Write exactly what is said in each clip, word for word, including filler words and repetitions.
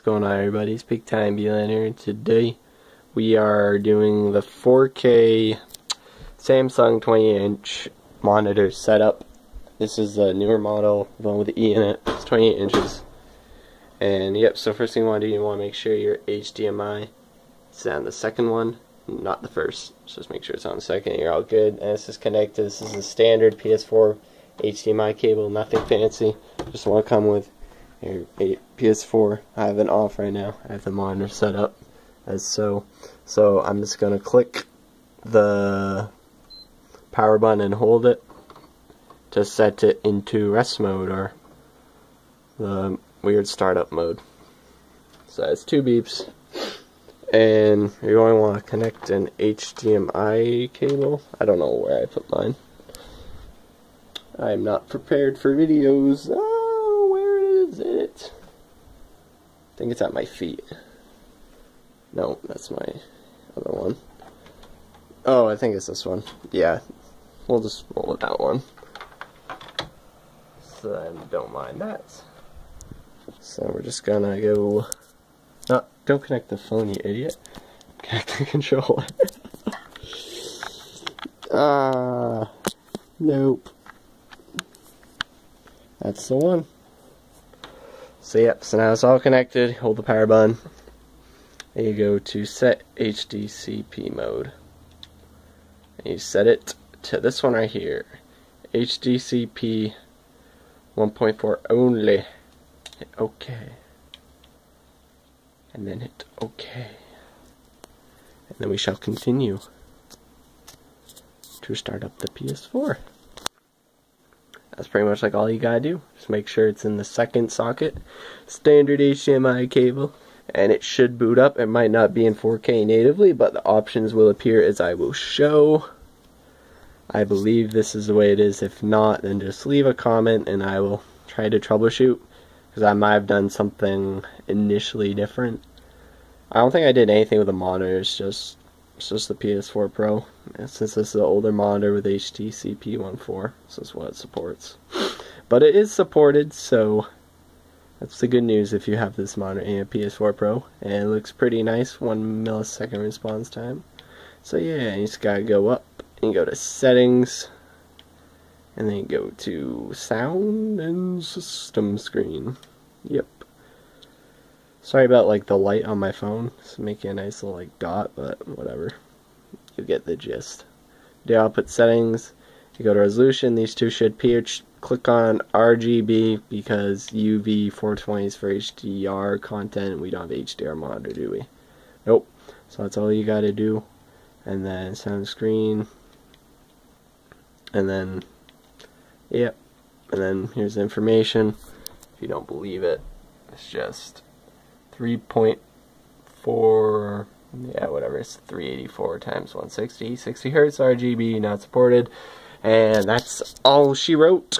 What's going on, everybody? It's BigTime Killa here. Today we are doing the four K Samsung twenty-eight inch monitor setup. This is the newer model, the one with the E in it. It's twenty-eight inches. And yep, so first thing you want to do, you want to make sure your H D M I is on the second one, not the first. So just make sure it's on the second, you're all good. And this is connected. This is the standard P S four H D M I cable, nothing fancy. Just want to come with your P S four. I have it off right now. I have the monitor set up as so. So I'm just going to click the power button and hold it to set it into rest mode or the weird startup mode. So that's two beeps. And you're going to want to connect an H D M I cable. I don't know where I put mine. I'm not prepared for videos. Oh, where is it? I think it's at my feet. No, that's my other one. Oh, I think it's this one. Yeah, we'll just roll with that one. So I don't mind that. So we're just gonna go. No, don't connect the phone, you idiot. Connect the controller. Ah, uh, nope. That's the one. So yep, so now it's all connected. Hold the power button. And you go to set H D C P mode. And you set it to this one right here. H D C P one point four only. Hit OK. And then hit OK. And then we shall continue to start up the P S four. That's pretty much like all you gotta do. Just make sure it's in the second socket, standard H D M I cable, and it should boot up. It might not be in four K natively, but the options will appear as I will show. I believe this is the way it is. If not, then just leave a comment and I will try to troubleshoot, because I might have done something initially different. I don't think I did anything with the monitor. It's just, it's just the P S four Pro. And since this is an older monitor with H D C P one point four, this is what it supports. But it is supported, so that's the good news if you have this monitor and a P S four Pro. And it looks pretty nice, one millisecond response time. So yeah, you just gotta go up and go to settings. And then go to sound and system screen. Yep. Sorry about like the light on my phone. It's making a nice little like dot, but whatever. You get the gist. Do output settings. You go to resolution. These two should appear. Click on R G B because U V four twenty is for H D R content. We don't have H D R monitor, do we? Nope. So that's all you gotta do. And then sound screen. And then. Yep, and then here's the information. If you don't believe it, it's just three point four, yeah, whatever, it's three eighty-four times one sixty, sixty hertz, R G B, not supported, and that's all she wrote.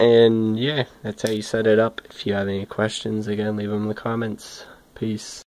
And yeah, that's how you set it up. If you have any questions, again, leave them in the comments. Peace.